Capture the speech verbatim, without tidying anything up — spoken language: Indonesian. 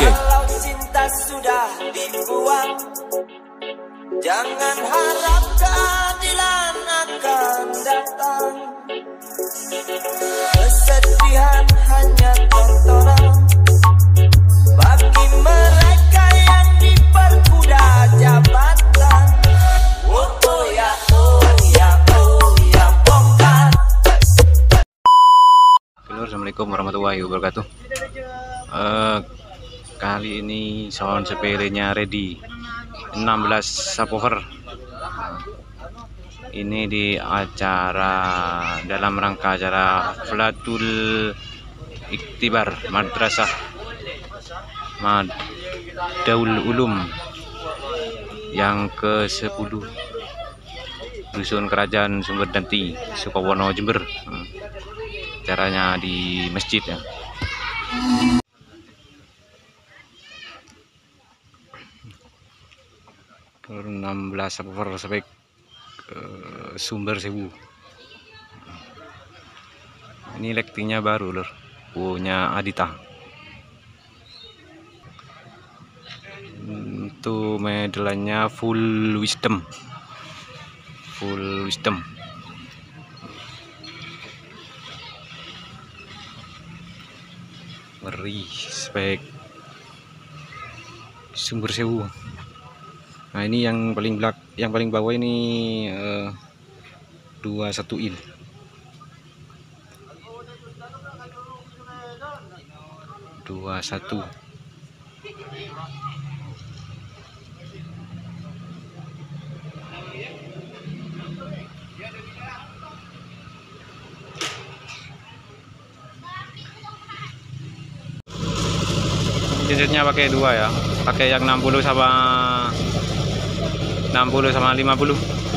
okay. Kalau cinta sudah dibuang, jangan harap keadilan akan datang. Kesedihan hanya tontonan bagi mereka yang diperkuda jabatan. Oh, oh ya, oh ya, oh ya, bongkar. Assalamualaikum warahmatullahi wabarakatuh. Uh, kali ini sound sepelenya ready enam belas subwoofer. Uh, ini di acara dalam rangka acara Haflatul Iktibar Madrasah Madaul Ulum yang ke sepuluh Dusun Kerajaan Sumberdanti, Sukowono, Jember. Uh, acaranya di masjid ya. enam belas subwoofer spek uh, Sumber Sewu. Ini lektingnya baru lor, punya Adita. Itu modelannya full wisdom, full wisdom. Ngeri spek Sumber Sewu. Nah, ini yang paling belak, yang paling bawah ini uh, dua puluh satu in. dua puluh satu. Jenisnya pakai dua ya. Pakai yang enam puluh sama enam puluh sama lima puluh.